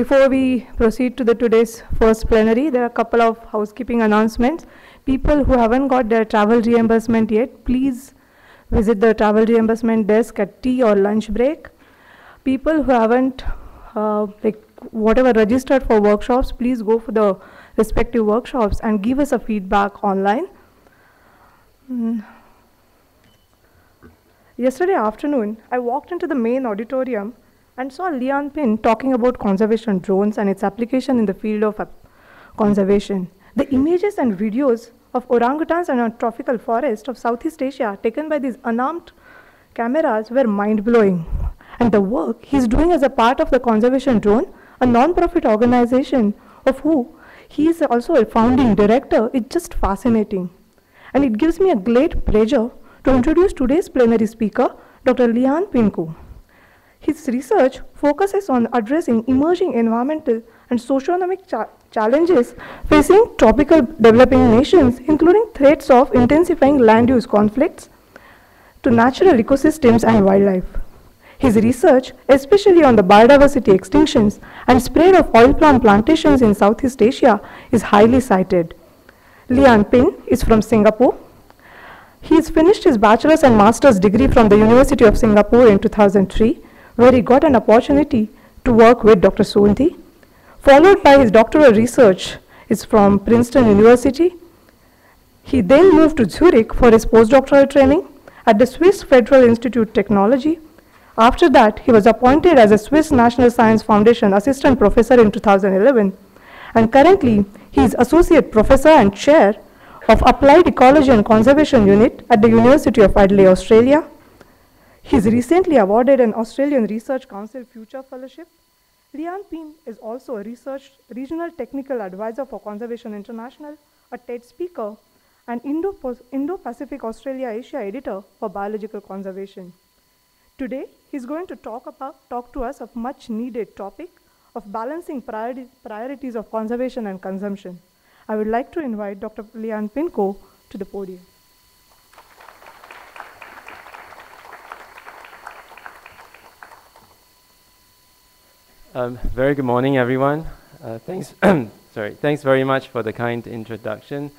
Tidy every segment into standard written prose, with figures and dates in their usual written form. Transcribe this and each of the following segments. Before we proceed to today's first plenary, there are a couple of housekeeping announcements. People who haven't got their travel reimbursement yet, please visit the travel reimbursement desk at tea or lunch break. People who haven't, registered for workshops, please go for the respective workshops and give us a feedback online. Yesterday afternoon, I walked into the main auditorium and saw Lian Pin talking about conservation drones and its application in the field of conservation. The images and videos of orangutans and a tropical forest of Southeast Asia taken by these unarmed cameras were mind-blowing. And the work he's doing as a part of the Conservation Drone, a non-profit organization of who he is also a founding director, is just fascinating. And it gives me a great pleasure to introduce today's plenary speaker, Dr. Lian Pin Koh. His research focuses on addressing emerging environmental and socioeconomic challenges facing tropical developing nations, including threats of intensifying land use conflicts to natural ecosystems and wildlife. His research, especially on the biodiversity extinctions and spread of oil palm plantations in Southeast Asia, is highly cited. Lian Pin is from Singapore. He has finished his bachelor's and master's degree from the University of Singapore in 2003. Where he got an opportunity to work with Dr. Sundi, followed by his doctoral research is from Princeton University. He then moved to Zurich for his postdoctoral training at the Swiss Federal Institute of Technology. After that, he was appointed as a Swiss National Science Foundation assistant professor in 2011. And currently, he is associate professor and chair of Applied Ecology and Conservation Unit at the University of Adelaide, Australia. He is recently awarded an Australian Research Council Future Fellowship. Lian Pin is also a regional technical advisor for Conservation International, a TED speaker, and Indo-Pacific Australia Asia editor for biological conservation. Today, he's going to talk to us of much needed topic of balancing priorities of conservation and consumption. I would like to invite Dr. Lian Pin Koh to the podium. Very good morning, everyone. Thanks very much for the kind introduction.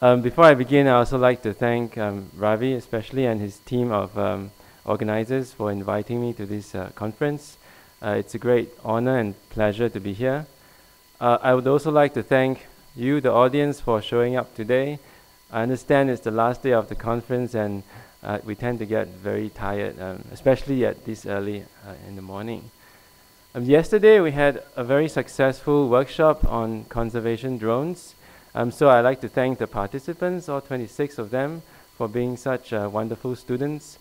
Before I begin, I also like to thank Ravi, especially, and his team of organizers for inviting me to this conference. It's a great honor and pleasure to be here. I would also like to thank you, the audience, for showing up today. I understand it's the last day of the conference, and we tend to get very tired, especially at this early in the morning. Yesterday, we had a very successful workshop on conservation drones. So I'd like to thank the participants, all 26 of them, for being such wonderful students.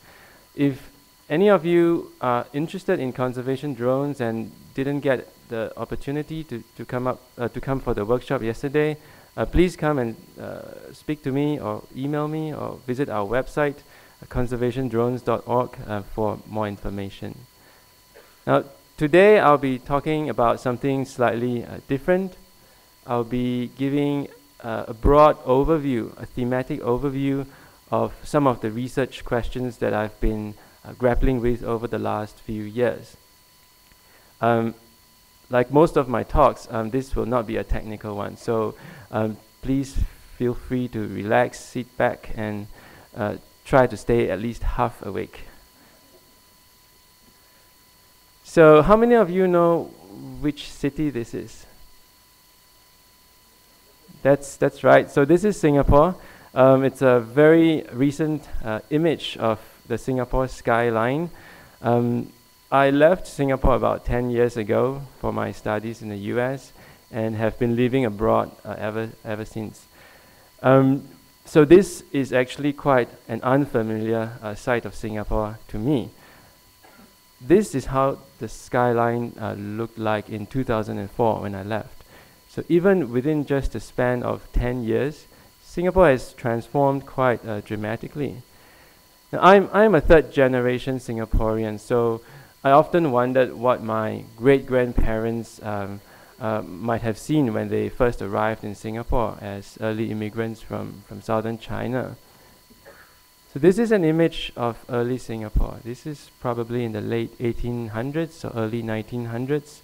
If any of you are interested in conservation drones and didn't get the opportunity to come for the workshop yesterday, please come and speak to me or email me or visit our website, conservationdrones.org, for more information. Now, today, I'll be talking about something slightly different. I'll be giving a broad overview, a thematic overview of some of the research questions that I've been grappling with over the last few years. Like most of my talks, this will not be a technical one, so please feel free to relax, sit back, and try to stay at least half awake. So how many of you know which city this is? That's right. So this is Singapore. It's a very recent image of the Singapore skyline. I left Singapore about 10 years ago for my studies in the US and have been living abroad ever since. So this is actually quite an unfamiliar side of Singapore to me. This is how the skyline looked like in 2004 when I left. So even within just the span of 10 years, Singapore has transformed quite dramatically. Now, I'm a third-generation Singaporean, so I often wondered what my great-grandparents might have seen when they first arrived in Singapore as early immigrants from southern China. So this is an image of early Singapore. This is probably in the late 1800s or early 1900s.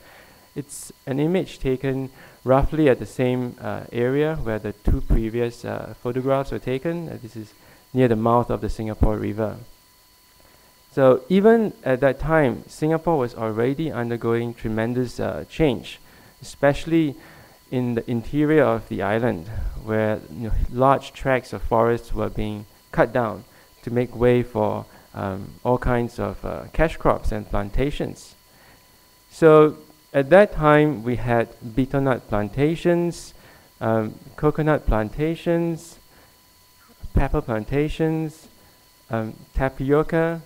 It's an image taken roughly at the same area where the two previous photographs were taken. This is near the mouth of the Singapore River. So even at that time, Singapore was already undergoing tremendous change, especially in the interior of the island, where large tracts of forests were being cut down to make way for all kinds of cash crops and plantations. So at that time, we had betel nut plantations, coconut plantations, pepper plantations, tapioca,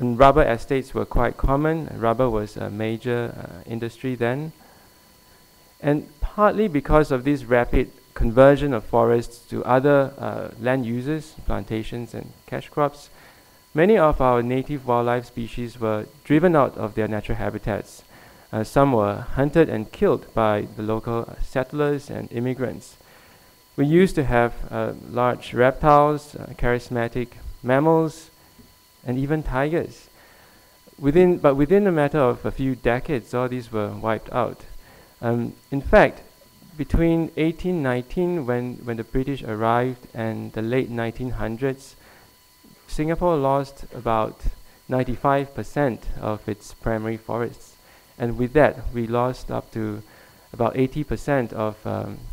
and rubber estates were quite common. Rubber was a major industry then. And partly because of this rapid conversion of forests to other land uses, plantations and cash crops, many of our native wildlife species were driven out of their natural habitats. Some were hunted and killed by the local settlers and immigrants. We used to have large reptiles, charismatic mammals, and even tigers. But within a matter of a few decades, all these were wiped out. In fact, between 1819, when the British arrived, and the late 1900s, Singapore lost about 95% of its primary forests. And with that, we lost up to about 80% of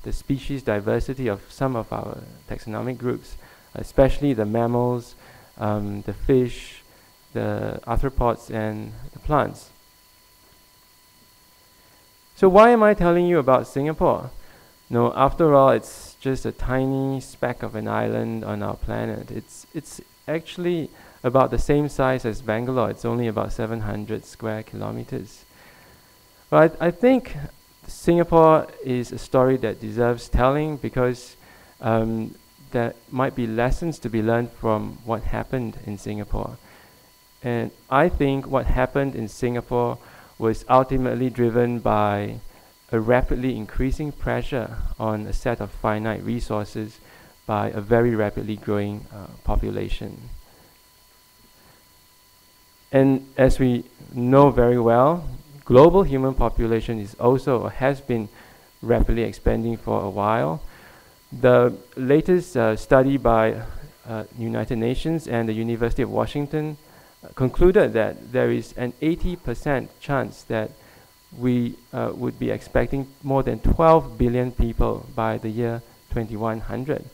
the species diversity of some of our taxonomic groups, especially the mammals, the fish, the arthropods, and the plants. So why am I telling you about Singapore? No, after all, it's just a tiny speck of an island on our planet. It's actually about the same size as Bangalore. It's only about 700 square kilometers. But I think Singapore is a story that deserves telling, because there might be lessons to be learned from what happened in Singapore. And I think what happened in Singapore was ultimately driven by a rapidly increasing pressure on a set of finite resources by a very rapidly growing population. And as we know very well, global human population is also, or has been, rapidly expanding for a while. The latest study by United Nations and the University of Washington concluded that there is an 80% chance that we would be expecting more than 12 billion people by the year 2100.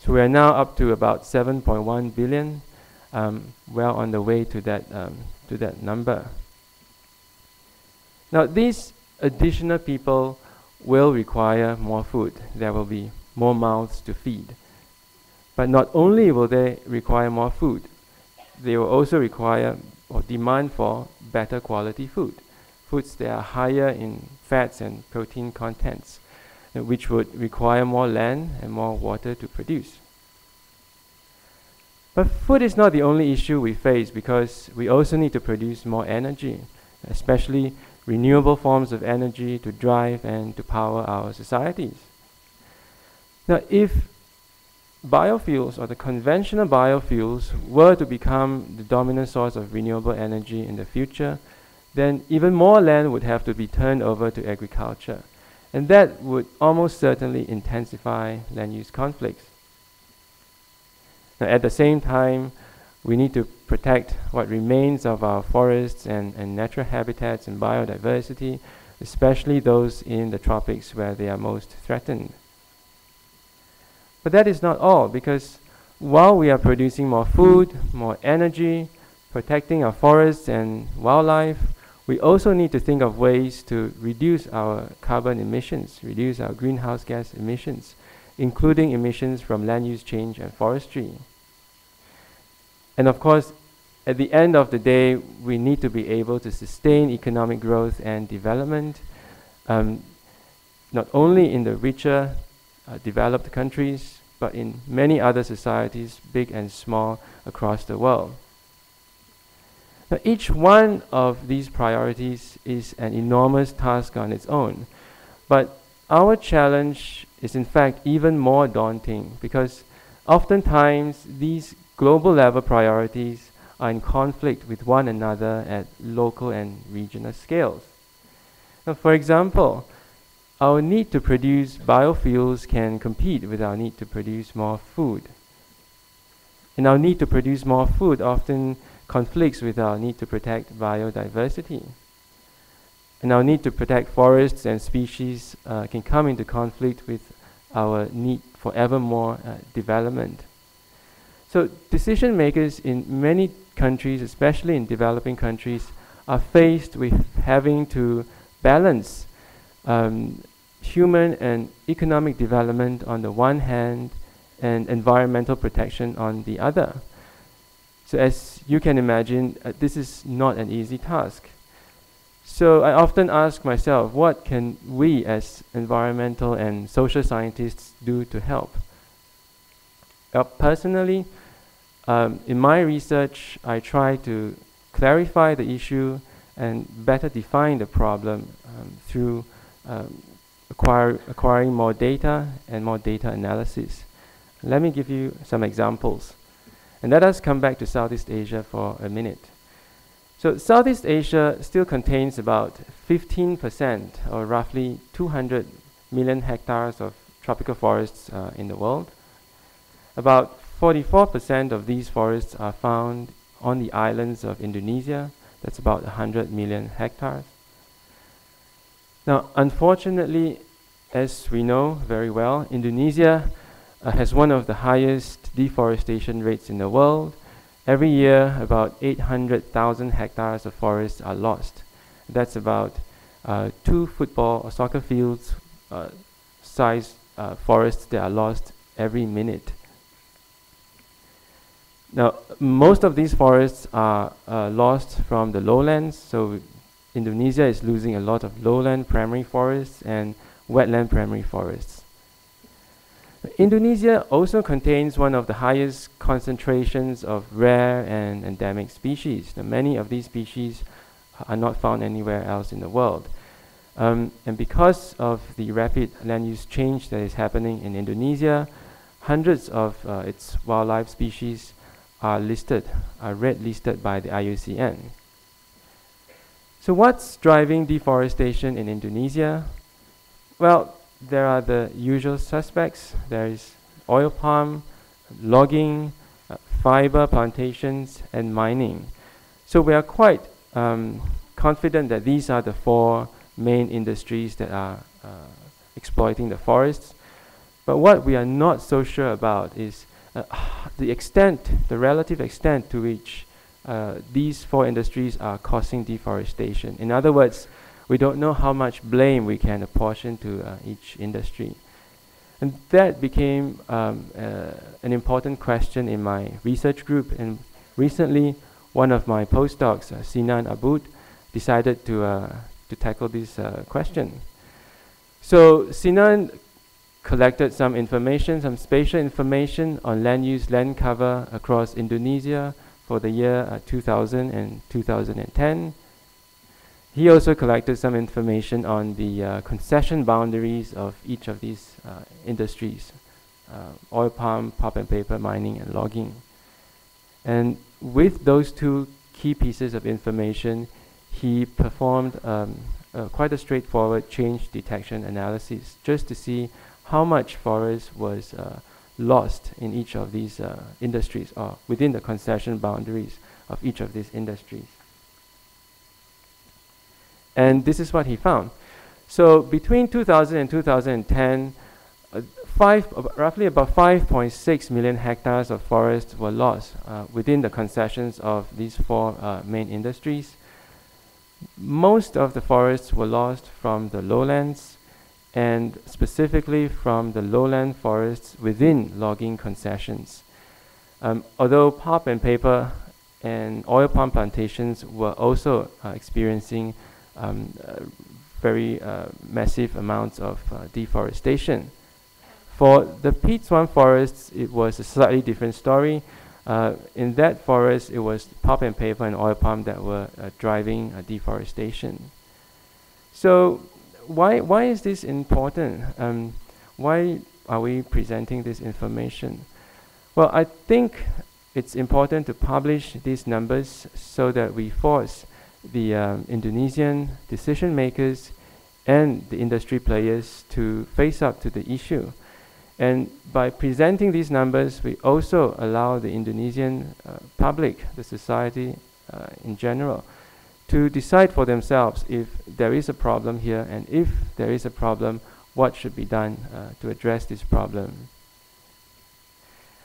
So we are now up to about 7.1 billion, well on the way to that number. Now, these additional people will require more food. There will be more mouths to feed. But not only will they require more food, they will also require or demand for better quality food, foods that are higher in fats and protein contents, which would require more land and more water to produce. But food is not the only issue we face, because we also need to produce more energy, especially renewable forms of energy, to drive and to power our societies. Now, if biofuels, or the conventional biofuels, were to become the dominant source of renewable energy in the future, then even more land would have to be turned over to agriculture. And that would almost certainly intensify land use conflicts. Now, at the same time, we need to protect what remains of our forests and natural habitats and biodiversity, especially those in the tropics where they are most threatened. But that is not all, because while we are producing more food, more energy, protecting our forests and wildlife, we also need to think of ways to reduce our carbon emissions, reduce our greenhouse gas emissions, including emissions from land use change and forestry. And of course, at the end of the day, we need to be able to sustain economic growth and development, not only in the richer, developed countries, but in many other societies, big and small, across the world. Now, each one of these priorities is an enormous task on its own. But our challenge is, in fact, even more daunting, because oftentimes these global level priorities are in conflict with one another at local and regional scales. Now, for example, our need to produce biofuels can compete with our need to produce more food. And our need to produce more food often conflicts with our need to protect biodiversity. And our need to protect forests and species can come into conflict with our need for ever more development. So decision makers in many countries, especially in developing countries, are faced with having to balance human and economic development on the one hand and environmental protection on the other. So as you can imagine, this is not an easy task. So I often ask myself, what can we as environmental and social scientists do to help? Personally, in my research, I try to clarify the issue and better define the problem through acquiring more data and more data analysis. Let me give you some examples. And let us come back to Southeast Asia for a minute. So Southeast Asia still contains about 15%, or roughly 200 million hectares of tropical forests in the world. About 44% of these forests are found on the islands of Indonesia. That's about 100 million hectares. Now, unfortunately, as we know very well, Indonesia has one of the highest deforestation rates in the world. Every year, about 800,000 hectares of forests are lost. That's about 2 football or soccer fields sized forests that are lost every minute. Now, most of these forests are lost from the lowlands, so Indonesia is losing a lot of lowland primary forests and wetland primary forests. Indonesia also contains one of the highest concentrations of rare and endemic species. Now, many of these species are not found anywhere else in the world. And because of the rapid land use change that is happening in Indonesia, hundreds of its wildlife species are red listed by the IUCN. So what's driving deforestation in Indonesia? Well, there are the usual suspects. There is oil palm, logging, fiber plantations, and mining. So we are quite confident that these are the 4 main industries that are exploiting the forests. But what we are not so sure about is the extent, the relative extent to which these 4 industries are causing deforestation. In other words, we don't know how much blame we can apportion to each industry. And that became an important question in my research group. And recently, one of my postdocs, Sinan Abud, decided to tackle this question. So Sinan collected some information, some spatial information on land use, land cover across Indonesia for the year 2000 and 2010. He also collected some information on the concession boundaries of each of these industries, oil palm, pulp and paper, mining, and logging. And with those 2 key pieces of information, he performed quite a straightforward change detection analysis just to see how much forest was lost in each of these industries, or within the concession boundaries of each of these industries. And this is what he found. So between 2000 and 2010, roughly about 5.6 million hectares of forest were lost within the concessions of these 4 main industries. Most of the forests were lost from the lowlands, and specifically from the lowland forests within logging concessions. Although pulp and paper and oil palm plantations were also experiencing very massive amounts of deforestation. For the peat swamp forests, it was a slightly different story. In that forest, it was pulp and paper and oil palm that were driving deforestation. So why is this important? Why are we presenting this information? Well, I think it's important to publish these numbers so that we force the Indonesian decision makers and the industry players to face up to the issue. And by presenting these numbers, we also allow the Indonesian public, the society in general, to decide for themselves if there is a problem here, and if there is a problem, what should be done to address this problem.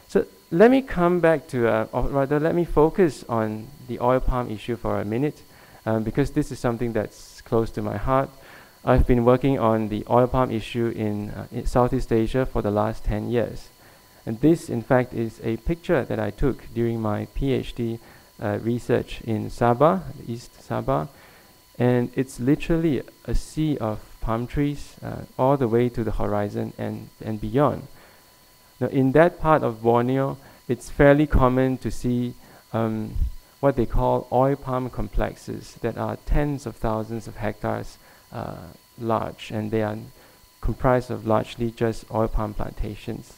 So let me come back to, or rather let me focus on the oil palm issue for a minute, because this is something that's close to my heart. I've been working on the oil palm issue in Southeast Asia for the last 10 years. And this, in fact, is a picture that I took during my PhD research in Sabah, East Sabah. And it's literally a sea of palm trees all the way to the horizon and beyond. Now, in that part of Borneo, it's fairly common to see what they call oil palm complexes that are tens of thousands of hectares large, and they are comprised of largely just oil palm plantations.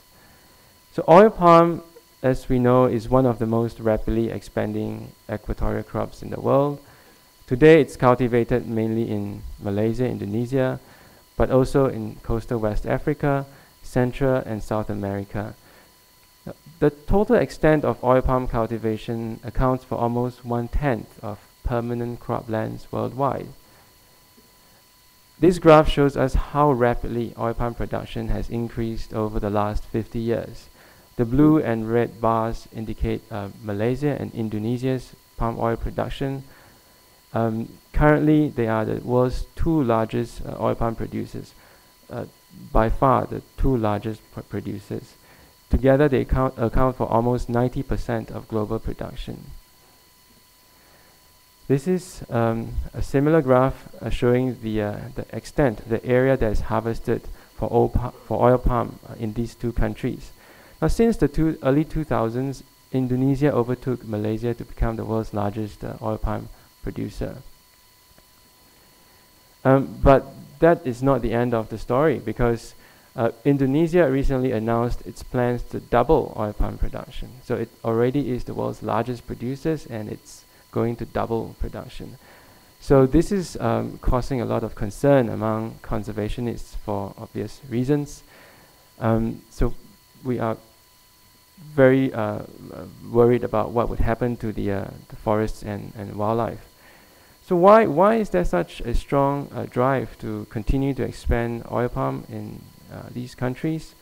So oil palm, as we know, is one of the most rapidly expanding equatorial crops in the world. Today it's cultivated mainly in Malaysia, Indonesia, but also in coastal West Africa, Central and South America. The total extent of oil palm cultivation accounts for almost 1/10 of permanent croplands worldwide. This graph shows us how rapidly oil palm production has increased over the last 50 years. The blue and red bars indicate Malaysia and Indonesia's palm oil production. Currently, they are the world's two largest oil palm producers, by far the two largest producers. Together, they account for almost 90% of global production. This is a similar graph showing the extent, the area that is harvested for oil palm in these two countries. Now, since the early 2000s, Indonesia overtook Malaysia to become the world's largest oil palm producer. But that is not the end of the story, because Indonesia recently announced its plans to double oil palm production. So it already is the world's largest producer, and it's going to double production. So this is causing a lot of concern among conservationists for obvious reasons. So we are very worried about what would happen to the forests and wildlife. So why is there such a strong drive to continue to expand oil palm in these countries?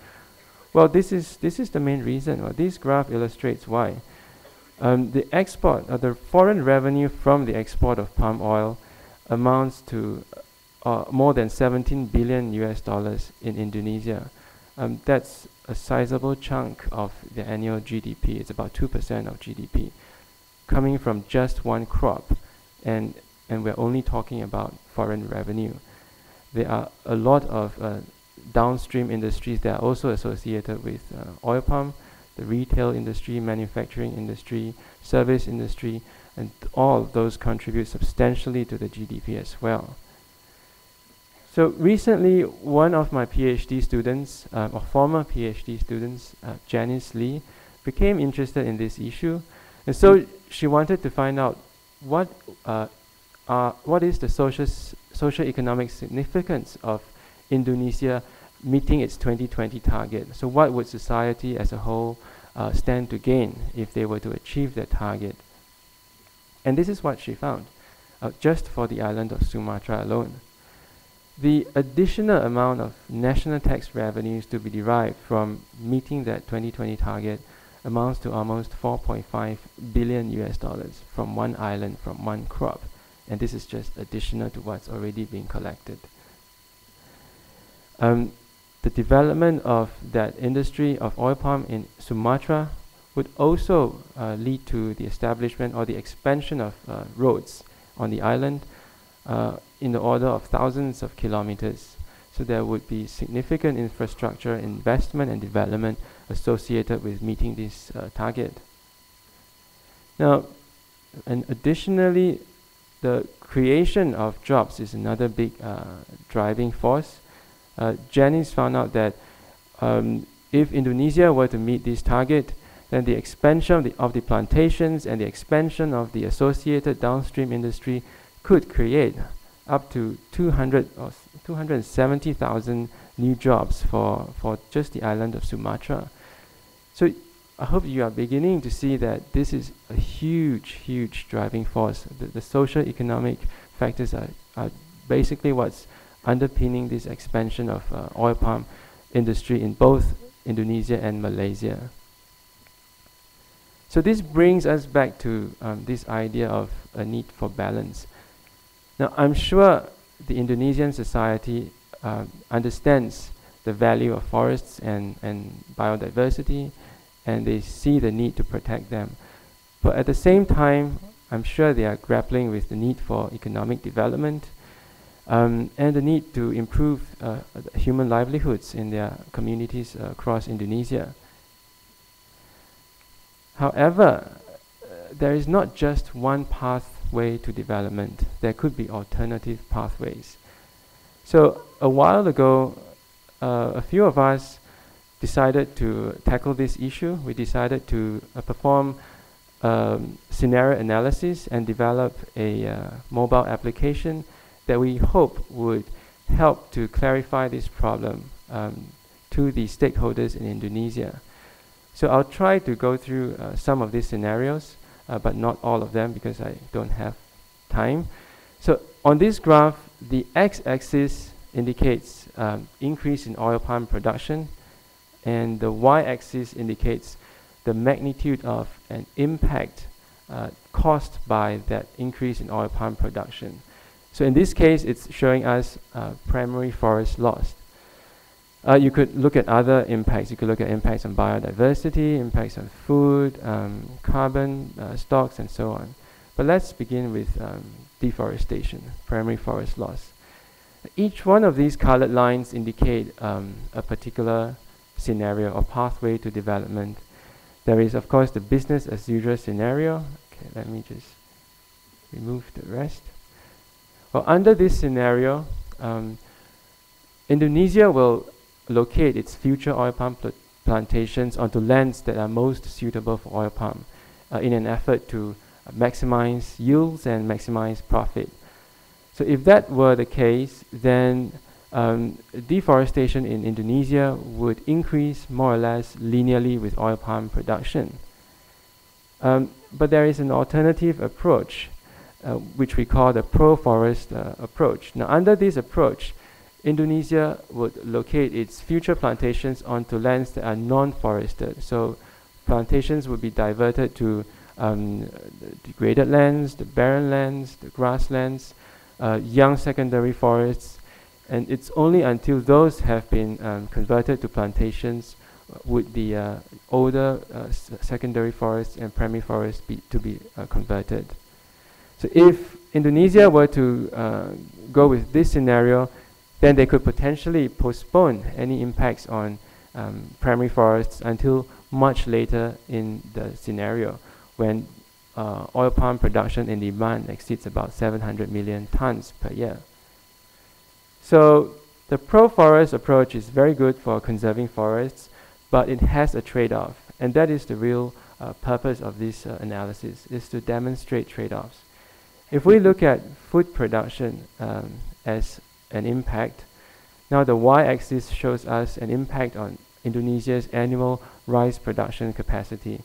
Well, this is the main reason. Well, this graph illustrates why. The export, the foreign revenue from the export of palm oil amounts to more than $17 billion in Indonesia. That's a sizable chunk of the annual GDP. It's about 2% of GDP coming from just one crop, and we're only talking about foreign revenue. There are a lot of downstream industries that are also associated with oil palm: the retail industry, manufacturing industry, service industry, and all of those contribute substantially to the GDP as well. So recently, one of my PhD students, or former PhD students, Janice Lee, became interested in this issue. And so she wanted to find out what is the socioeconomic significance of Indonesia meeting its 2020 target. So what would society as a whole stand to gain if they were to achieve that target? And this is what she found, just for the island of Sumatra alone. The additional amount of national tax revenues to be derived from meeting that 2020 target amounts to almost $4.5 billion from one island, from one crop. And this is just additional to what's already being collected. The development of that industry of oil palm in Sumatra would also lead to the establishment or the expansion of roads on the island in the order of thousands of kilometers. So there would be significant infrastructure investment and development associated with meeting this target. Now, and additionally, the creation of jobs is another big driving force. Janice found out that if Indonesia were to meet this target, then the expansion of the plantations and the expansion of the associated downstream industry could create up to 200 or 270,000 new jobs for just the island of Sumatra. So I hope you are beginning to see that this is a huge, huge driving force. The social economic factors are basically what's underpinning this expansion of oil palm industry in both Indonesia and Malaysia. So this brings us back to this idea of a need for balance. Now, I'm sure the Indonesian society understands the value of forests and biodiversity, and they see the need to protect them. But at the same time, I'm sure they are grappling with the need for economic development and the need to improve human livelihoods in their communities across Indonesia. However, there is not just one pathway to development. There could be alternative pathways. So a while ago, a few of us decided to tackle this issue. We decided to perform scenario analysis and develop a mobile application that we hope would help to clarify this problem to the stakeholders in Indonesia. So I'll try to go through some of these scenarios, but not all of them because I don't have time. So on this graph, the x-axis indicates increase in oil palm production, and the y-axis indicates the magnitude of an impact caused by that increase in oil palm production. So in this case, it's showing us primary forest loss. You could look at other impacts. You could look at impacts on biodiversity, impacts on food, carbon stocks, and so on. But let's begin with deforestation, primary forest loss. Each one of these colored lines indicate a particular scenario or pathway to development. There is, of course, the business as usual scenario. Okay, let me just remove the rest. Well, under this scenario, Indonesia will locate its future oil palm plantations onto lands that are most suitable for oil palm in an effort to maximize yields and maximize profit. So if that were the case, then deforestation in Indonesia would increase more or less linearly with oil palm production. But there is an alternative approach, which we call the pro-forest approach. Now, under this approach, Indonesia would locate its future plantations onto lands that are non-forested. So plantations would be diverted to the degraded lands, the barren lands, the grasslands, young secondary forests, and it's only until those have been converted to plantations would the older secondary forests and primary forests be converted. So if Indonesia were to go with this scenario, then they could potentially postpone any impacts on primary forests until much later in the scenario, when oil palm production and demand exceeds about 700 million tons per year. So the pro-forest approach is very good for conserving forests, but it has a trade-off, and that is the real purpose of this analysis, is to demonstrate trade-offs. If we look at food production as an impact. Now the y-axis shows us an impact on Indonesia's annual rice production capacity.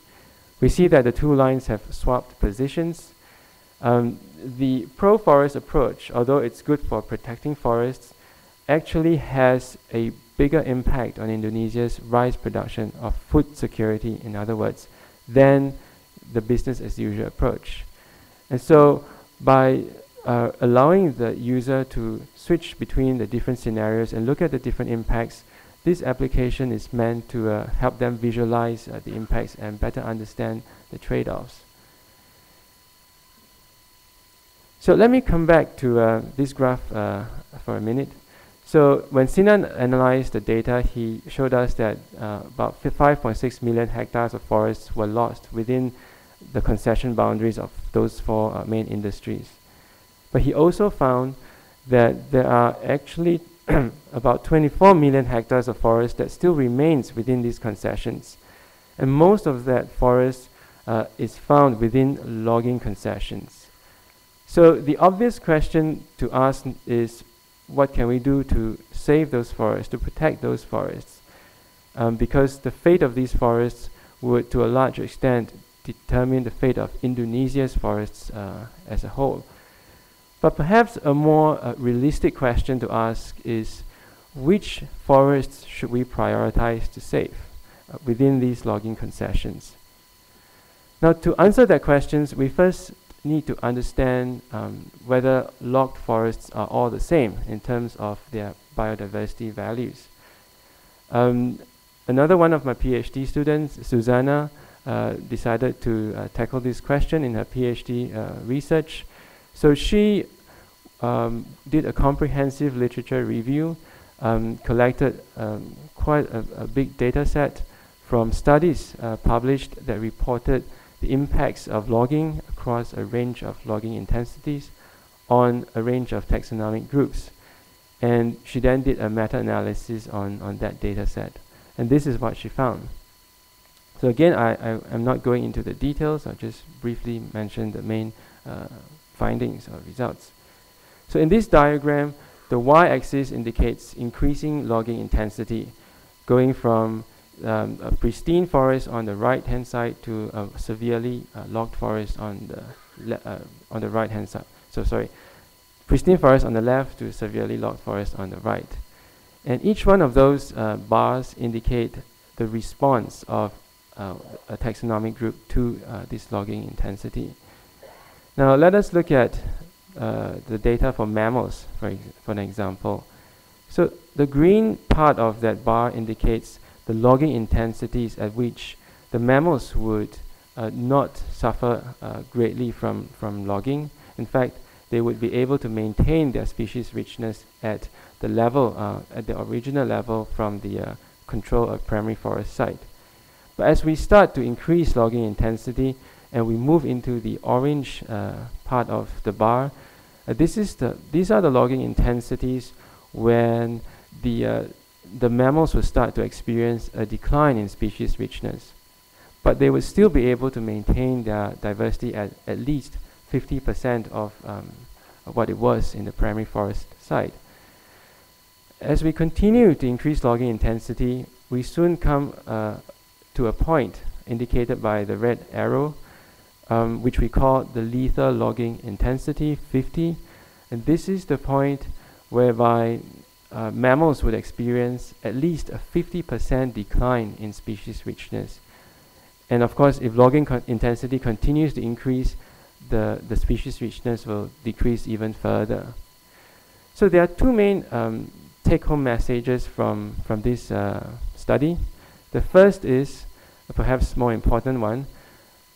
We see that the two lines have swapped positions. The pro-forest approach, although it's good for protecting forests, actually has a bigger impact on Indonesia's rice production of food security, in other words, than the business as usual approach. And so by allowing the user to switch between the different scenarios and look at the different impacts, this application is meant to help them visualize the impacts and better understand the trade-offs. So let me come back to this graph for a minute. So when Sinan analyzed the data, he showed us that about 5.6 million hectares of forests were lost within the concession boundaries of those four main industries. But he also found that there are actually about 24 million hectares of forest that still remains within these concessions. And most of that forest is found within logging concessions. So the obvious question to ask is, what can we do to save those forests, to protect those forests? Because the fate of these forests would, to a large extent, determine the fate of Indonesia's forests as a whole. But perhaps a more realistic question to ask is, which forests should we prioritize to save within these logging concessions? Now, to answer that question, we first need to understand whether logged forests are all the same in terms of their biodiversity values. Another one of my PhD students, Susanna, decided to tackle this question in her PhD research. So she did a comprehensive literature review, collected quite a big data set from studies published that reported the impacts of logging across a range of logging intensities on a range of taxonomic groups. And she then did a meta-analysis on that data set. And this is what she found. So again, I'm not going into the details. I'll just briefly mention the main findings or results. So in this diagram, the y-axis indicates increasing logging intensity, going from a pristine forest on the right-hand side to a severely logged forest on the right-hand side. So sorry, pristine forest on the left to severely logged forest on the right. And each one of those bars indicate the response of a taxonomic group to this logging intensity. Now let us look at the data for mammals, for an example. So the green part of that bar indicates the logging intensities at which the mammals would not suffer greatly from logging. In fact, they would be able to maintain their species richness at the level, at the original level from the control of primary forest site. But as we start to increase logging intensity and we move into the orange part of the bar, these are the logging intensities when the mammals will start to experience a decline in species richness. But they would still be able to maintain their diversity at least 50% of what it was in the primary forest site. As we continue to increase logging intensity, we soon come to a point indicated by the red arrow, which we call the lethal logging intensity, 50. And this is the point whereby mammals would experience at least a 50% decline in species richness. And of course, if logging intensity continues to increase, the species richness will decrease even further. So there are two main take-home messages from this study. The first is, a perhaps more important one,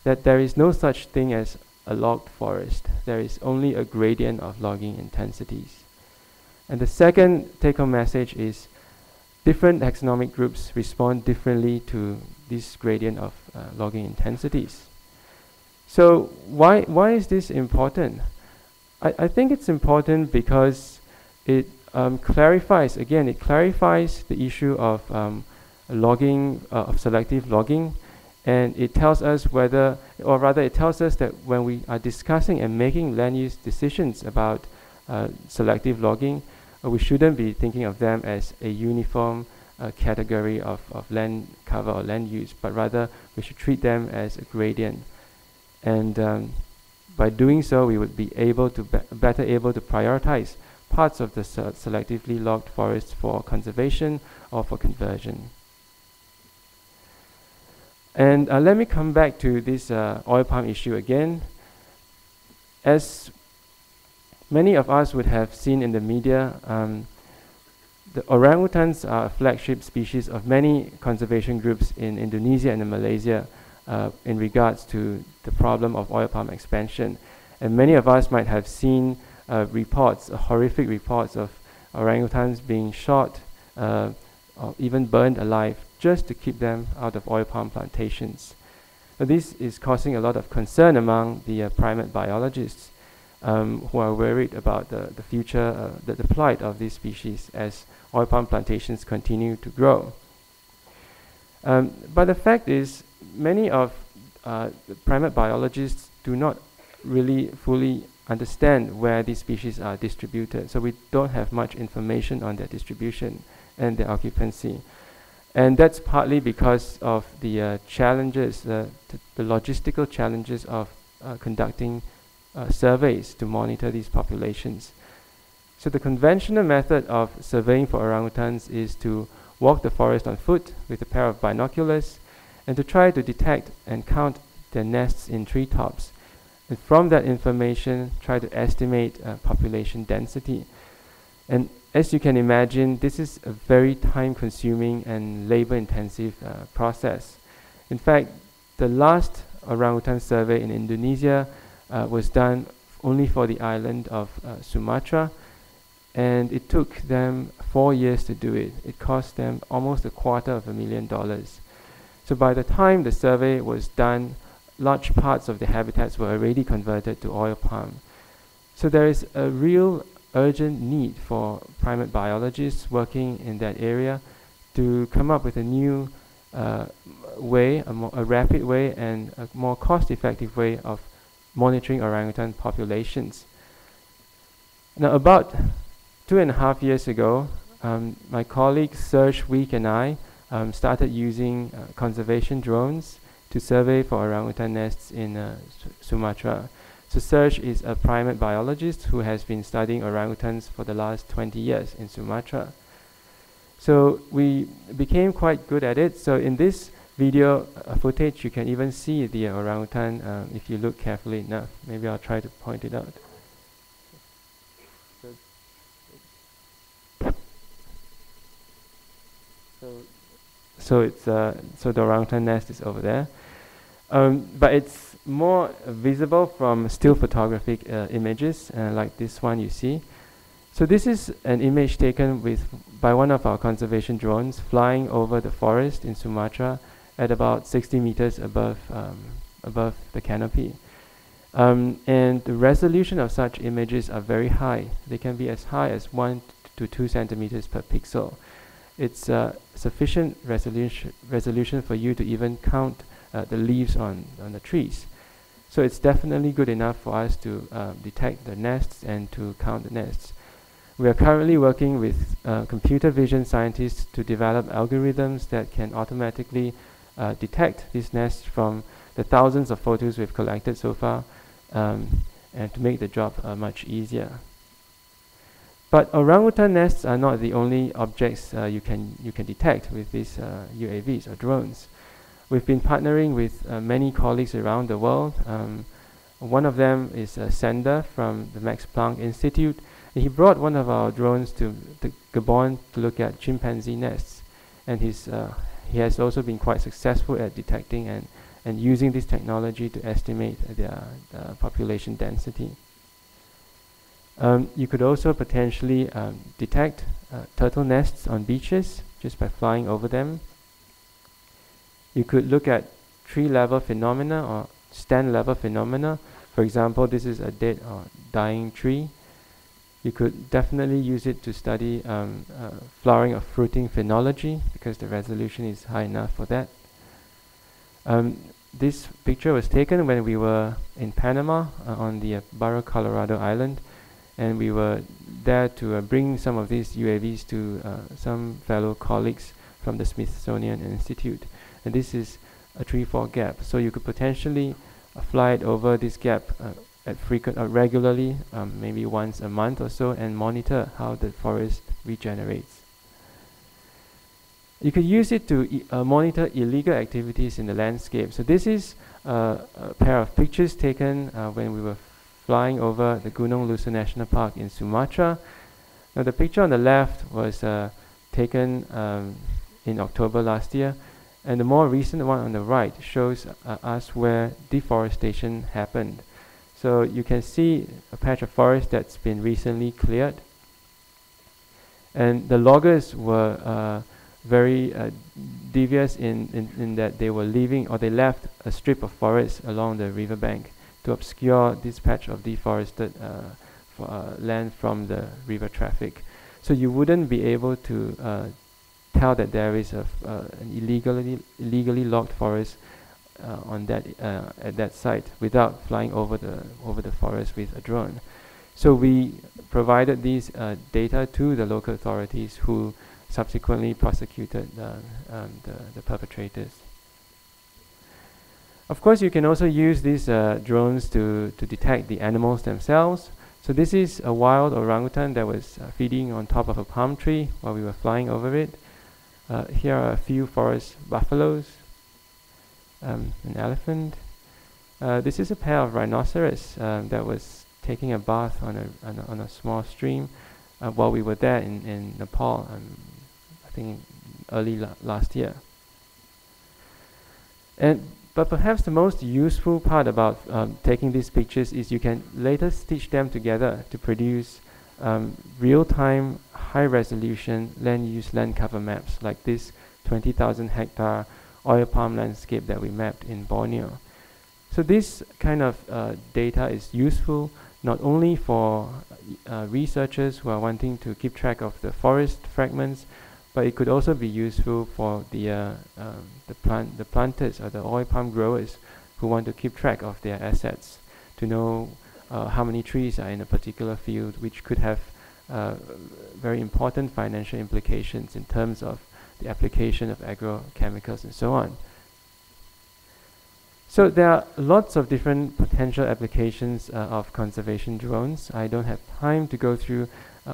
that there is no such thing as a logged forest. There is only a gradient of logging intensities. And the second take-home message is different taxonomic groups respond differently to this gradient of logging intensities. So why is this important? I think it's important because it clarifies, again, it clarifies the issue of logging, of selective logging, and it tells us whether, or rather it tells us that when we are discussing and making land use decisions about selective logging, we shouldn't be thinking of them as a uniform category of land cover or land use, but rather we should treat them as a gradient. And by doing so, we would be able to better able to prioritize parts of the selectively logged forests for conservation or for conversion. And let me come back to this oil palm issue again. As many of us would have seen in the media, the orangutans are a flagship species of many conservation groups in Indonesia and in Malaysia in regards to the problem of oil palm expansion. And many of us might have seen reports, horrific reports of orangutans being shot or even burned alive just to keep them out of oil palm plantations. But this is causing a lot of concern among the primate biologists, who are worried about the future, the plight of these species as oil palm plantations continue to grow. But the fact is, many of the primate biologists do not really fully understand where these species are distributed. So we don't have much information on their distribution and their occupancy. And that's partly because of the challenges, the logistical challenges of conducting surveys to monitor these populations. So the conventional method of surveying for orangutans is to walk the forest on foot with a pair of binoculars and to try to detect and count their nests in treetops. And from that information, try to estimate population density. And as you can imagine, this is a very time-consuming and labor-intensive process. In fact, the last orangutan survey in Indonesia was done only for the island of Sumatra, and it took them 4 years to do it. It cost them almost $250,000. So by the time the survey was done, large parts of the habitats were already converted to oil palm. So there is a real urgent need for primate biologists working in that area to come up with a new way, a rapid way, and a more cost-effective way of monitoring orangutan populations. Now, about 2.5 years ago, my colleague Serge Wee and I started using conservation drones to survey for orangutan nests in Sumatra. So Serge is a primate biologist who has been studying orangutans for the last 20 years in Sumatra. So we became quite good at it. So in this video footage, you can even see the orangutan if you look carefully enough. Maybe I'll try to point it out. So the orangutan nest is over there. But it's more visible from still photographic images, like this one you see. So this is an image taken by one of our conservation drones flying over the forest in Sumatra at about 60 meters above the canopy. And the resolution of such images are very high. They can be as high as 1 to 2 centimeters per pixel. It's sufficient resolution for you to even count the leaves on the trees. So it's definitely good enough for us to detect the nests and to count the nests. We are currently working with computer vision scientists to develop algorithms that can automatically detect these nests from the thousands of photos we've collected so far, and to make the job much easier. But orangutan nests are not the only objects you can detect with these UAVs or drones. We've been partnering with many colleagues around the world. One of them is Sander from the Max Planck Institute. And he brought one of our drones to Gabon to look at chimpanzee nests. And he has also been quite successful at detecting and using this technology to estimate the population density. You could also potentially detect turtle nests on beaches just by flying over them. You could look at tree-level phenomena or stand-level phenomena. For example, this is a dead or dying tree. You could definitely use it to study flowering or fruiting phenology because the resolution is high enough for that. This picture was taken when we were in Panama on the Barro Colorado Island. And we were there to bring some of these UAVs to some fellow colleagues from the Smithsonian Institute. And this is a 3-4 gap. So you could potentially fly it over this gap at regularly, maybe once a month or so, and monitor how the forest regenerates. You could use it to monitor illegal activities in the landscape. So this is a pair of pictures taken when we were flying over the Gunung Leuser National Park in Sumatra. Now the picture on the left was taken in October last year, and the more recent one on the right shows us where deforestation happened. So you can see a patch of forest that's been recently cleared. And the loggers were very devious in that they were leaving, or they left a strip of forest along the riverbank to obscure this patch of deforested land from the river traffic. So you wouldn't be able to tell that there is an illegally logged forest on that at that site without flying over the forest with a drone. So we provided these data to the local authorities, who subsequently prosecuted the perpetrators. Of course, you can also use these drones to detect the animals themselves. So this is a wild orangutan that was feeding on top of a palm tree while we were flying over it. Here are a few forest buffaloes, an elephant. This is a pair of rhinoceros that was taking a bath on a small stream while we were there in Nepal, I think early last year. But perhaps the most useful part about taking these pictures is you can later stitch them together to produce real-time, high-resolution land-use land cover maps, like this 20,000-hectare oil palm landscape that we mapped in Borneo. So this kind of data is useful not only for researchers who are wanting to keep track of the forest fragments, but it could also be useful for the planters or the oil palm growers who want to keep track of their assets, to know how many trees are in a particular field, which could have very important financial implications in terms of the application of agrochemicals and so on. So there are lots of different potential applications of conservation drones. I don't have time to go through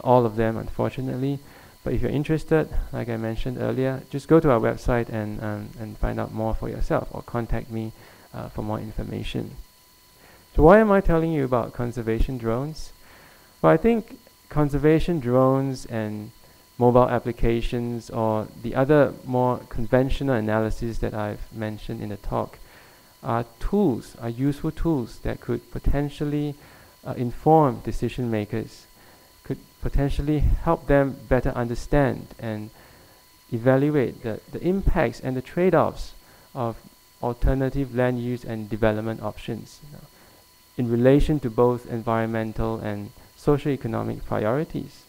all of them, unfortunately. But if you're interested, like I mentioned earlier, just go to our website and find out more for yourself, or contact me for more information. So why am I telling you about conservation drones? Well, I think conservation drones and mobile applications, or the other more conventional analysis that I've mentioned in the talk, are tools, are useful tools that could potentially inform decision makers, potentially help them better understand and evaluate the impacts and the trade-offs of alternative land use and development options, in relation to both environmental and socio-economic priorities.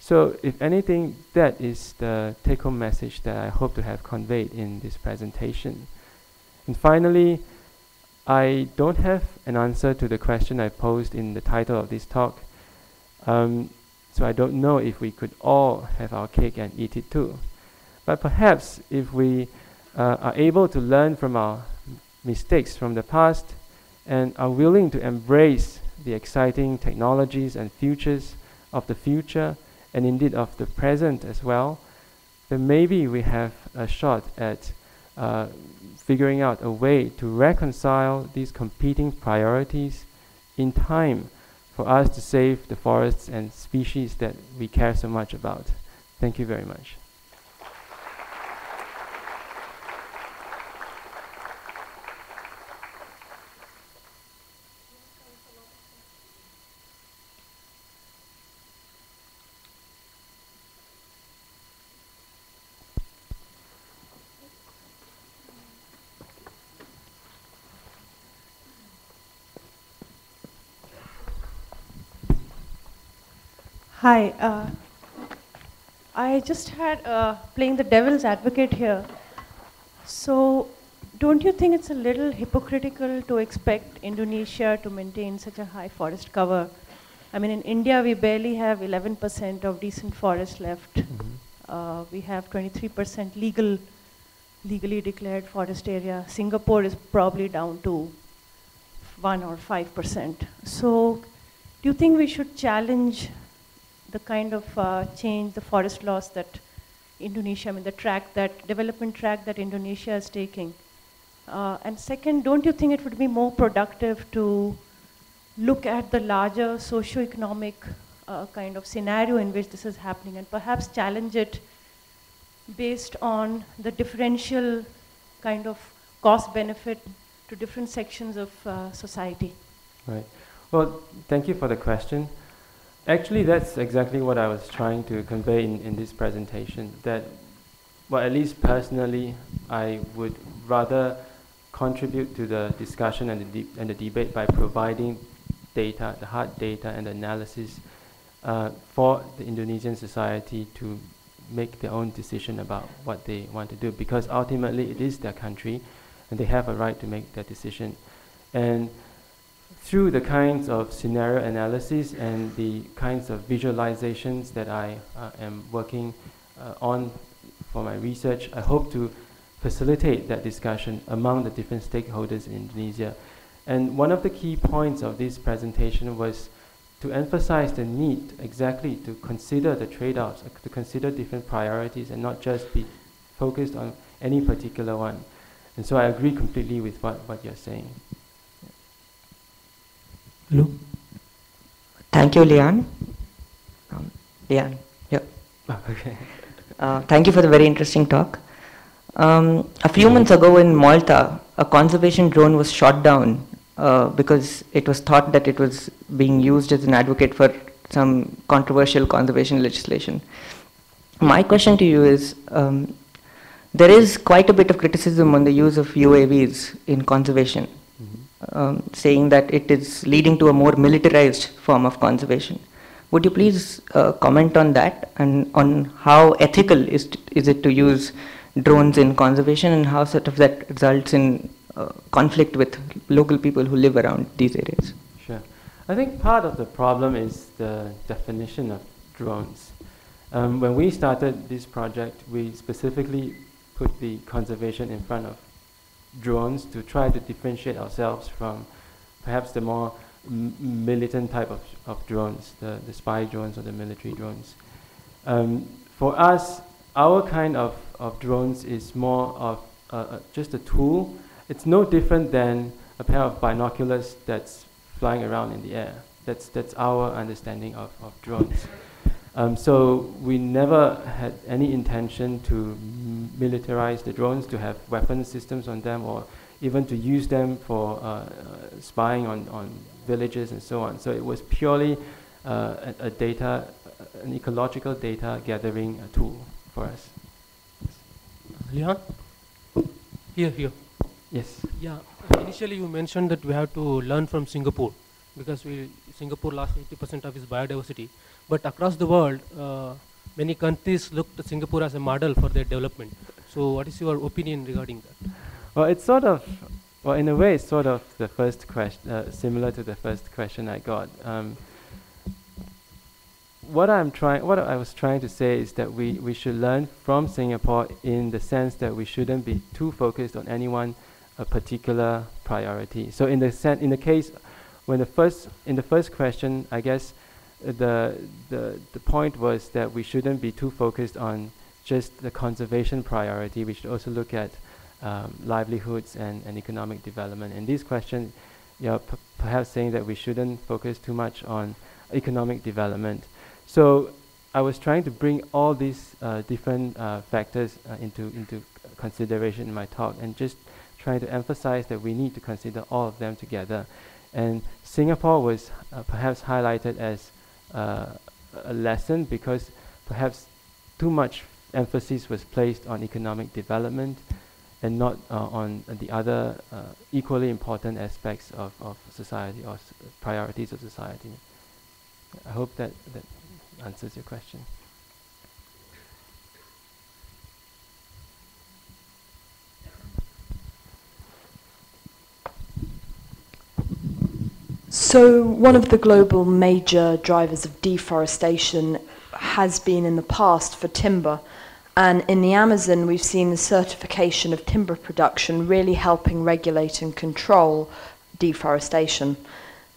So if anything, that is the take-home message that I hope to have conveyed in this presentation. And finally, I don't have an answer to the question I posed in the title of this talk, so I don't know if we could all have our cake and eat it too. But perhaps if we are able to learn from our mistakes from the past and are willing to embrace the exciting technologies and futures of the future, and indeed of the present as well, then maybe we have a shot at figuring out a way to reconcile these competing priorities in time for us to save the forests and species that we care so much about. Thank you very much. Hi, I just had playing the devil's advocate here. So don't you think it's a little hypocritical to expect Indonesia to maintain such a high forest cover? I mean, in India, we barely have 11% of decent forest left. Mm-hmm. We have 23% legally declared forest area. Singapore is probably down to 1 or 5%. So do you think we should challenge the kind of change, the forest loss that Indonesia, I mean the track, that development track that Indonesia is taking? And second, don't you think it would be more productive to look at the larger socio-economic kind of scenario in which this is happening, and perhaps challenge it based on the differential kind of cost benefit to different sections of society? Right. Well, thank you for the question. Actually, that's exactly what I was trying to convey in this presentation, that, well, at least personally, I would rather contribute to the discussion and the debate by providing data, the hard data and analysis for the Indonesian society to make their own decision about what they want to do, because ultimately it is their country and they have a right to make that decision. And through the kinds of scenario analysis and the kinds of visualizations that I am working on for my research, I hope to facilitate that discussion among the different stakeholders in Indonesia. And one of the key points of this presentation was to emphasize the need exactly to consider the trade-offs, to consider different priorities and not just be focused on any particular one. And so I agree completely with what you're saying. Hello? Thank you, Lian. Lian, yeah. Oh, okay. Thank you for the very interesting talk. A few months ago in Malta, a conservation drone was shot down because it was thought that it was being used as an advocate for some controversial conservation legislation. My question to you is, there is quite a bit of criticism on the use of UAVs in conservation, saying that it is leading to a more militarized form of conservation. Would you please comment on that and on how ethical is it to use drones in conservation and how sort of that results in conflict with local people who live around these areas? Sure. I think part of the problem is the definition of drones. When we started this project, we specifically put the conservation in front of drones to try to differentiate ourselves from perhaps the more militant type of drones, the spy drones or the military drones. For us, our kind of drones is more of just a tool. It's no different than a pair of binoculars that's flying around in the air. That's our understanding of drones. So we never had any intention to militarize the drones, to have weapon systems on them, or even to use them for spying on villages and so on. So it was purely an ecological data gathering tool for us. Lian? Here. Yes. Yeah. Initially, you mentioned that we have to learn from Singapore because Singapore lost 80% of its biodiversity. But across the world, many countries looked at Singapore as a model for their development. So, what is your opinion regarding that? Well, it's sort of, well, in a way, it's sort of the first question, similar to the first question I got. What I was trying to say is that we should learn from Singapore in the sense that we shouldn't be too focused on any one particular priority. So in the first question, I guess the point was that we shouldn't be too focused on just the conservation priority. We should also look at livelihoods and economic development. In this question, you're perhaps saying that we shouldn't focus too much on economic development. So I was trying to bring all these different factors into consideration in my talk and just trying to emphasize that we need to consider all of them together. And Singapore was perhaps highlighted as a lesson because perhaps too much emphasis was placed on economic development and not on the other equally important aspects of society or priorities of society. I hope that answers your question. So one of the global major drivers of deforestation has been in the past for timber. And in the Amazon, we've seen the certification of timber production really helping regulate and control deforestation.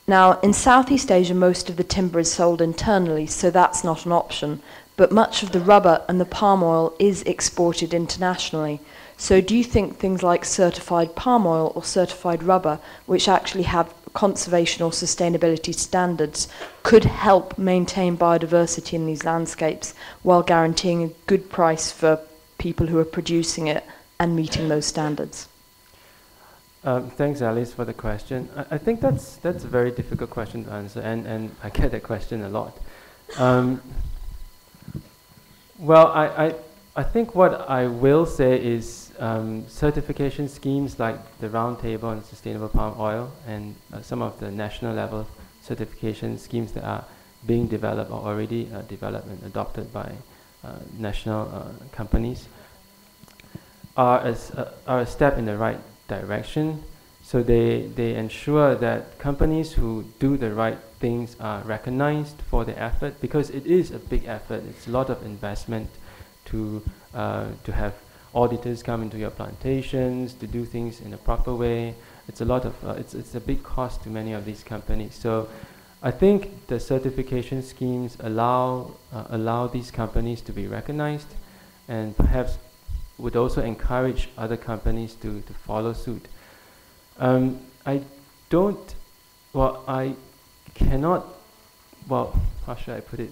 Now, in Southeast Asia, most of the timber is sold internally, so that's not an option. But much of the rubber and the palm oil is exported internationally. So do you think things like certified palm oil or certified rubber, which actually have conservation or sustainability standards, could help maintain biodiversity in these landscapes while guaranteeing a good price for people who are producing it and meeting those standards? Thanks, Alice, for the question. I think that's a very difficult question to answer, and I get that question a lot. Well, I think what I will say is certification schemes like the Roundtable on Sustainable Palm Oil and some of the national level certification schemes that are being developed or already developed and adopted by national companies are a step in the right direction. So they ensure that companies who do the right things are recognized for their effort, because it is a big effort. It's a lot of investment to have auditors come into your plantations, to do things in a proper way. It's a lot of it's a big cost to many of these companies. So I think the certification schemes allow these companies to be recognized, and perhaps would also encourage other companies to follow suit. Well, how should I put it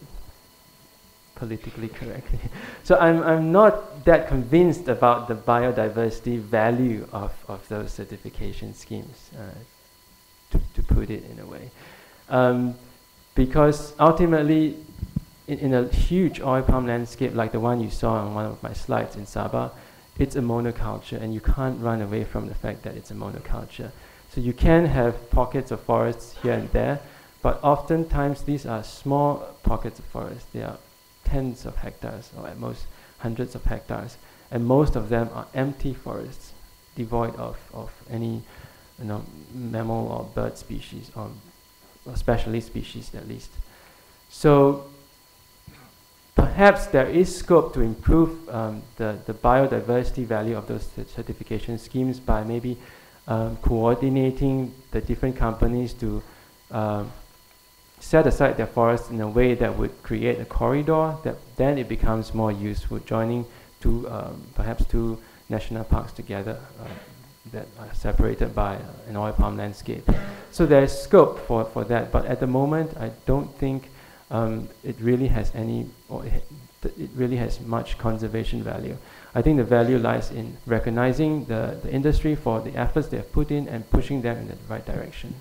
politically correctly? So I'm not that convinced about the biodiversity value of those certification schemes, to put it in a way. Because ultimately, in a huge oil palm landscape like the one you saw on one of my slides in Sabah, it's a monoculture, and you can't run away from the fact that it's a monoculture. So you can have pockets of forests here and there, but oftentimes these are small pockets of forests. They are tens of hectares, or at most hundreds of hectares, and most of them are empty forests, devoid of any mammal or bird species, or specialist species at least. So perhaps there is scope to improve the biodiversity value of those certification schemes by maybe coordinating the different companies to set aside their forests in a way that would create a corridor that then it becomes more useful, joining perhaps two national parks together that are separated by an oil palm landscape. So there's scope for that, but at the moment I don't think it really has much conservation value. I think the value lies in recognizing the industry for the efforts they have put in and pushing them in the right direction.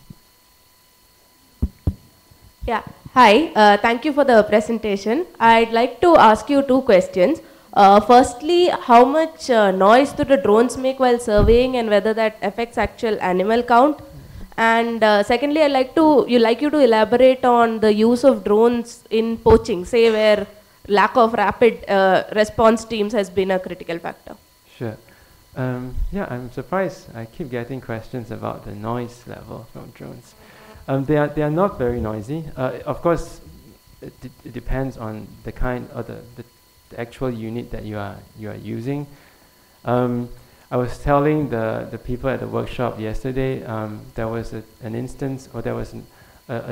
Yeah, hi. Thank you for the presentation. I'd like to ask you two questions. Firstly, how much noise do the drones make while surveying, and whether that affects actual animal count? And secondly, I'd like you to elaborate on the use of drones in poaching, say where lack of rapid response teams has been a critical factor. Sure. Yeah, I'm surprised. I keep getting questions about the noise level from drones. They are not very noisy. Of course, it depends on the kind or the actual unit that you are using. I was telling the people at the workshop yesterday, there was a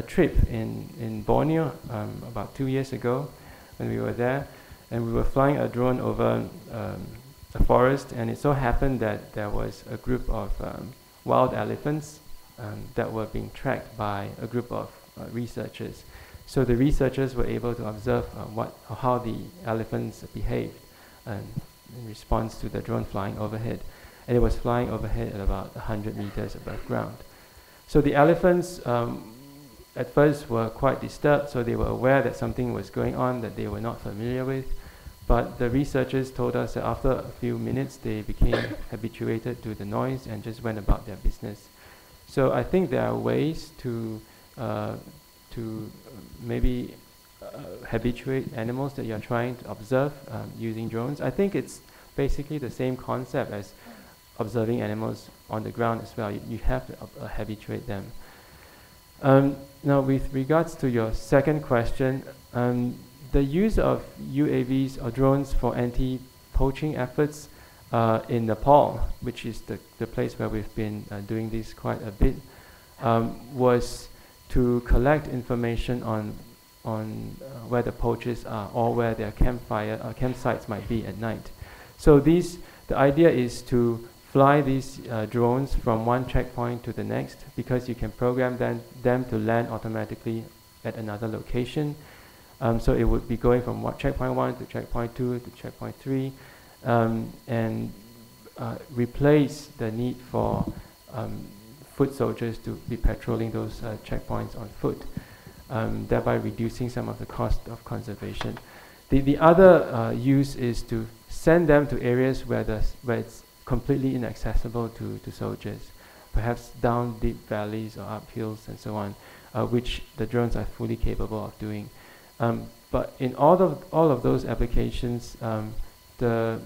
trip in Borneo about 2 years ago when we were there, and we were flying a drone over a forest, and it so happened that there was a group of wild elephants that were being tracked by a group of researchers. So the researchers were able to observe how the elephants behaved in response to the drone flying overhead. And it was flying overhead at about 100 meters above ground. So the elephants at first were quite disturbed, so they were aware that something was going on that they were not familiar with. But the researchers told us that after a few minutes, they became habituated to the noise and just went about their business. So I think there are ways to maybe habituate animals that you're trying to observe using drones. I think it's basically the same concept as observing animals on the ground as well. You have to habituate them. Now, with regards to your second question, the use of UAVs or drones for anti-poaching efforts in Nepal, which is the place where we've been doing this quite a bit, was to collect information on where the poachers are or where their campsites might be at night. So the idea is to fly these drones from one checkpoint to the next, because you can program them to land automatically at another location. So it would be going from checkpoint 1 to checkpoint 2 to checkpoint 3, and replace the need for foot soldiers to be patrolling those checkpoints on foot, thereby reducing some of the cost of conservation. The other use is to send them to areas where it's completely inaccessible to soldiers, perhaps down deep valleys or up hills and so on, which the drones are fully capable of doing. But in all of those applications, the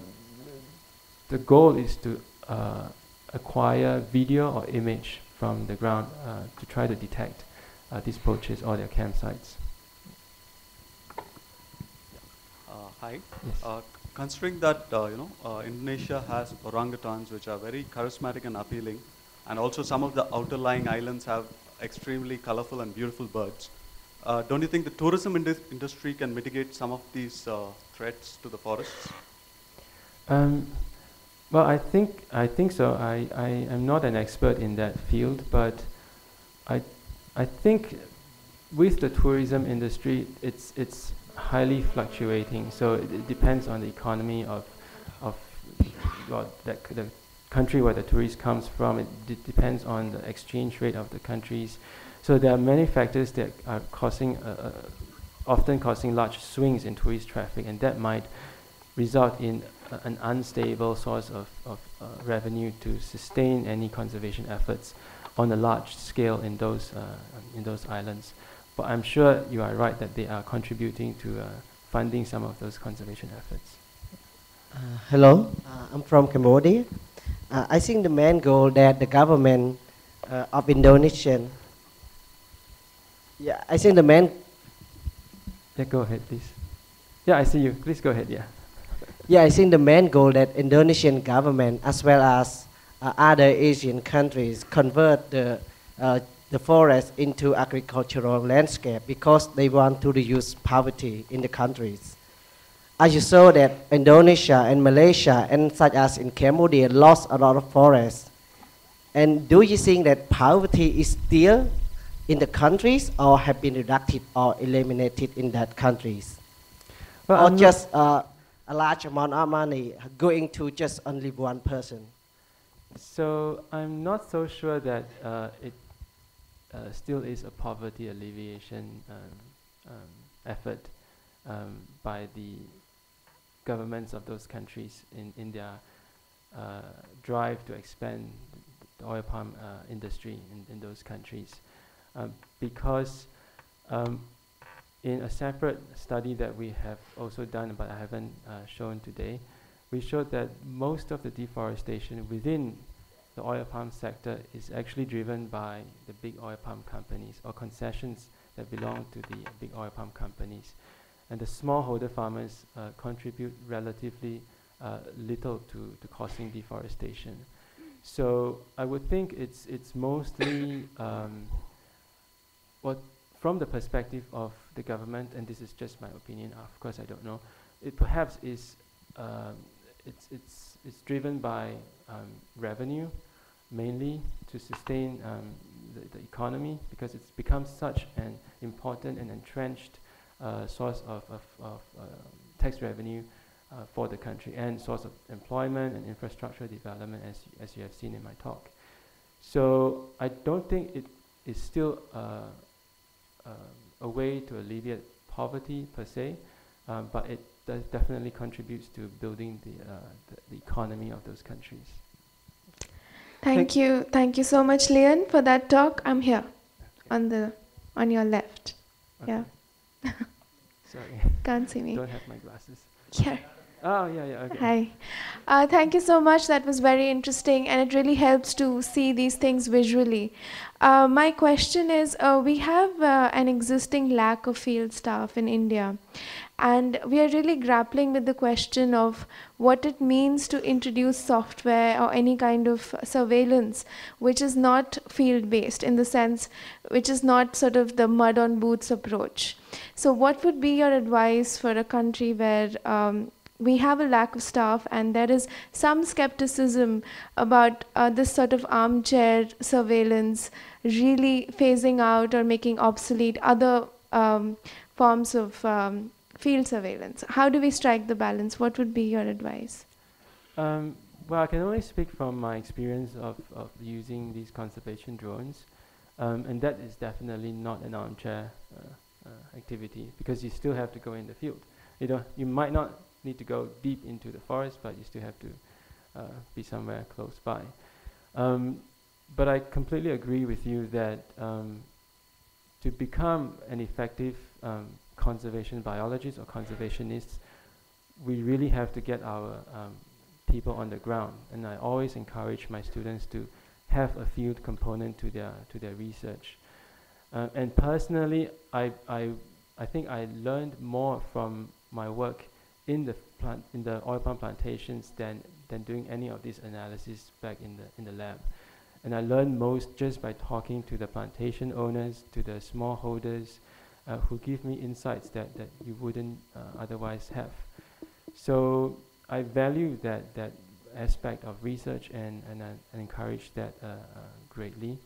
goal is to acquire video or image from the ground to try to detect these poachers or their campsites. Hi. Yes. Considering that Indonesia has orangutans, which are very charismatic and appealing, and also some of the outlying islands have extremely colorful and beautiful birds, don't you think the tourism industry can mitigate some of these threats to the forests? Well, I think so. I am not an expert in that field, but I think with the tourism industry, it's highly fluctuating. So it depends on the economy of the country where the tourist comes from. It depends on the exchange rate of the countries. So there are many factors that are causing, often causing large swings in tourist traffic, and that might result in an unstable source of revenue to sustain any conservation efforts on a large scale in those islands. But I'm sure you are right that they are contributing to funding some of those conservation efforts. Hello, I'm from Cambodia. I think the main goal that the government of Indonesia, yeah, I think the main. Yeah, go ahead, please. Yeah, I see you. Please go ahead. Yeah. Yeah, I think the main goal that Indonesian government as well as other Asian countries convert the forest into agricultural landscape because they want to reduce poverty in the countries. As you saw that Indonesia and Malaysia and such as in Cambodia lost a lot of forests. And do you think that poverty is still in the countries or have been reduced or eliminated in that countries? Well, or just a large amount of money going to just only one person? So I'm not so sure that it still is a poverty alleviation effort by the governments of those countries in their drive to expand the oil palm industry in those countries. Because in a separate study that we have also done, but I haven't shown today, we showed that most of the deforestation within the oil palm sector is actually driven by the big oil palm companies or concessions that belong to the big oil palm companies. And the smallholder farmers contribute relatively little to causing deforestation. So I would think it's mostly from the perspective of the government, and this is just my opinion, of course I don't know, it perhaps is it's driven by revenue mainly to sustain the economy, because it's become such an important and entrenched source of tax revenue for the country and source of employment and infrastructure development, as you have seen in my talk. So I don't think it is still a way to alleviate poverty per se, but it definitely contributes to building the economy of those countries. Thank you. Thank you so much, Lian, for that talk. I'm here, okay. on your left. Okay. Yeah. Sorry. Can't see me. Don't have my glasses. Yeah. Oh, yeah, yeah, okay. Hi. Thank you so much. That was very interesting, and it really helps to see these things visually. My question is, we have an existing lack of field staff in India, and we are really grappling with the question of what it means to introduce software or any kind of surveillance which is not field-based, in the sense which is not sort of the mud-on-boots approach. So what would be your advice for a country where we have a lack of staff, and there is some skepticism about this sort of armchair surveillance really phasing out or making obsolete other forms of field surveillance? How do we strike the balance? What would be your advice? Well, I can only speak from my experience of using these conservation drones, and that is definitely not an armchair activity, because you still have to go in the field. You might not need to go deep into the forest, but you still have to be somewhere close by. But I completely agree with you that to become an effective conservation biologist or conservationist, we really have to get our people on the ground. And I always encourage my students to have a field component to their research. And personally, I think I learned more from my work in the oil palm plantations than doing any of these analyses back in the lab. And I learned most just by talking to the plantation owners, to the smallholders, who give me insights that you wouldn't otherwise have. So I value that aspect of research, and I encourage that greatly.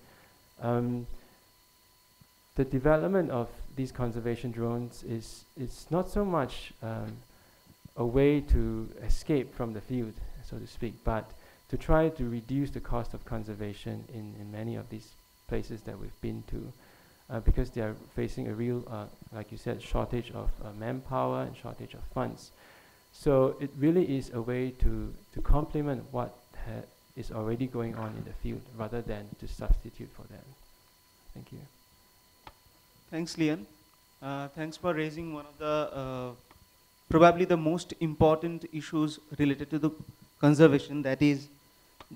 The development of these conservation drones is not so much a way to escape from the field, so to speak, but to try to reduce the cost of conservation in many of these places that we've been to, because they are facing a real, like you said, shortage of manpower and shortage of funds. So it really is a way to complement what is already going on in the field rather than to substitute for that. Thank you. Thanks, Lian. Thanks for raising one of the, probably the most important issues related to the conservation, that is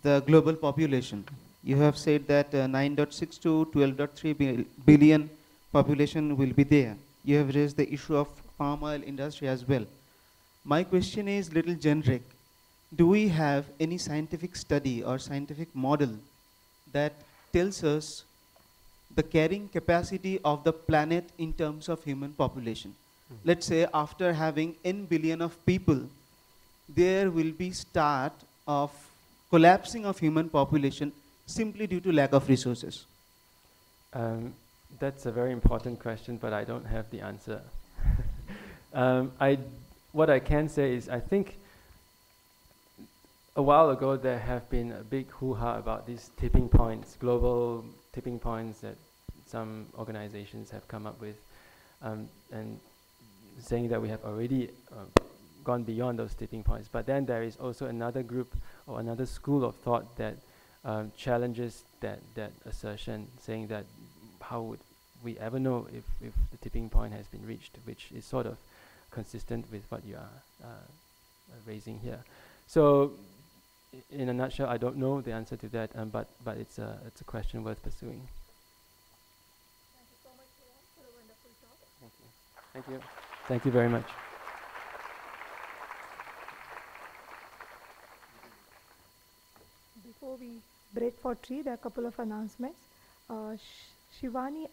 the global population. You have said that 9.6 to 12.3 billion population will be there. You have raised the issue of palm oil industry as well. My question is little generic. Do we have any scientific study or scientific model that tells us the carrying capacity of the planet in terms of human population? Mm-hmm. Let's say after having N billion of people, there will be start of collapsing of human population simply due to lack of resources. That's a very important question, but I don't have the answer. What I can say is I think a while ago there have been a big hoo-ha about these tipping points, global tipping points that some organizations have come up with, and saying that we have already gone beyond those tipping points. But then there is also another group or another school of thought that challenges that assertion, saying that how would we ever know if the tipping point has been reached, which is sort of consistent with what you are raising here. So in a nutshell, I don't know the answer to that, but it's a question worth pursuing. Thank you so much, Lian, for a wonderful talk. Thank you. Thank you. Thank you very much. Before we break for tea, there are a couple of announcements. Shivani